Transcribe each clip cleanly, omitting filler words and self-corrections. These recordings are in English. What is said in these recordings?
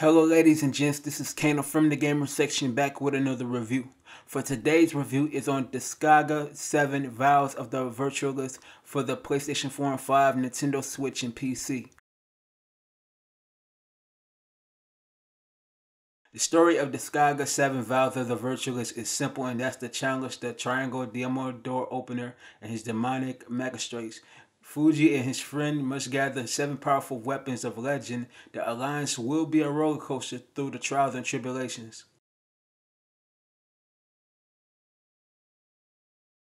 Hello ladies and gents, this is Kano from the Gamer Section back with another review. For today's review is on Disgaea 7 Vows of the Virtualist for the PlayStation 4 and 5, Nintendo Switch and PC. The story of Disgaea 7 Vows of the Virtualist is simple, and that's the challenge the Triangle Demo Door Opener and his demonic magistrates. Fuji and his friend must gather 7 powerful weapons of legend. The alliance will be a roller coaster through the trials and tribulations.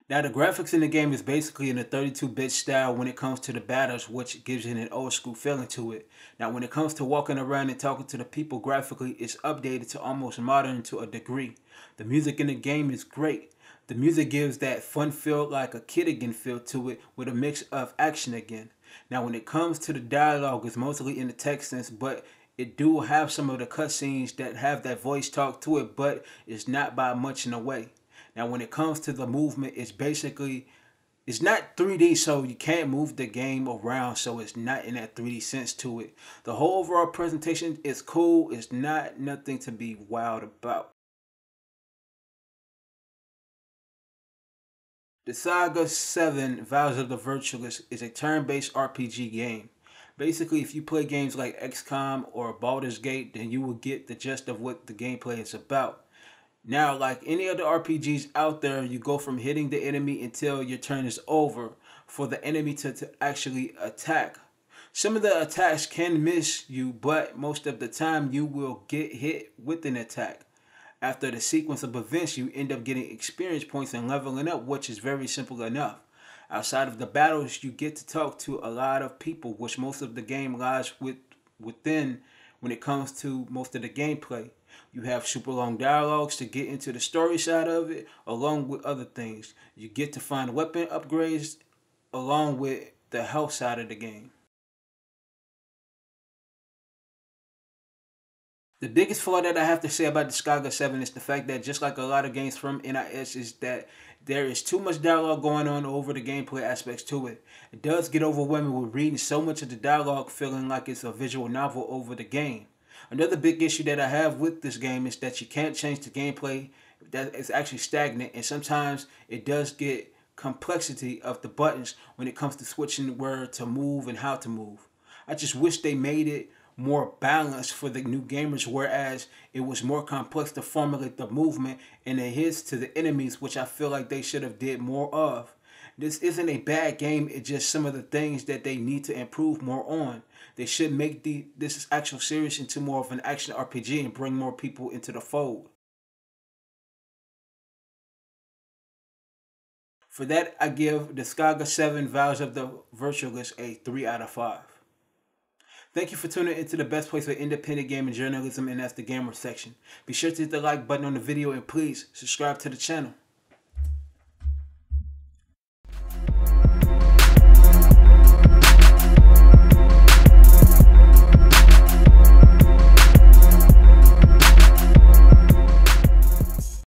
Now, the graphics in the game is basically in a 32-bit style when it comes to the battles, which gives it an old school feeling to it. Now, when it comes to walking around and talking to the people graphically, it's updated to almost modern to a degree. The music in the game is great. The music gives that fun feel, like a kid again feel to it, with a mix of action again. Now, when it comes to the dialogue, it's mostly in the text sense, but it do have some of the cutscenes that have that voice talk to it, but it's not by much in a way. Now, when it comes to the movement, it's basically, it's not 3D, so you can't move the game around, so it's not in that 3D sense to it. The whole overall presentation is cool. It's not nothing to be wild about. Disgaea 7 Vows of the Virtualist is a turn-based RPG game. Basically, if you play games like XCOM or Baldur's Gate, then you will get the gist of what the gameplay is about. Now, like any other RPGs out there, you go from hitting the enemy until your turn is over for the enemy to actually attack. Some of the attacks can miss you, but most of the time you will get hit with an attack. After the sequence of events, you end up getting experience points and leveling up, which is very simple enough. Outside of the battles, you get to talk to a lot of people, which most of the game lies within when it comes to most of the gameplay. You have super long dialogues to get into the story side of it, along with other things. You get to find weapon upgrades, along with the health side of the game. The biggest flaw that I have to say about Disgaea 7 is the fact that, just like a lot of games from NIS, is that there is too much dialogue going on over the gameplay aspects to it. It does get overwhelming with reading so much of the dialogue, feeling like it's a visual novel over the game. Another big issue that I have with this game is that you can't change the gameplay, that it's actually stagnant, and sometimes it does get complexity of the buttons when it comes to switching where to move and how to move. I just wish they made it more balanced for the new gamers, whereas it was more complex to formulate the movement and the hits to the enemies, which I feel like they should have did more of. This isn't a bad game, it's just some of the things that they need to improve more on. They should make this actual series into more of an action RPG and bring more people into the fold. For that, I give Disgaea 7 Vows of the Virtualist a 3 out of 5. Thank you for tuning into the best place for independent gaming journalism, and that's the Gamer Section. Be sure to hit the like button on the video and please subscribe to the channel.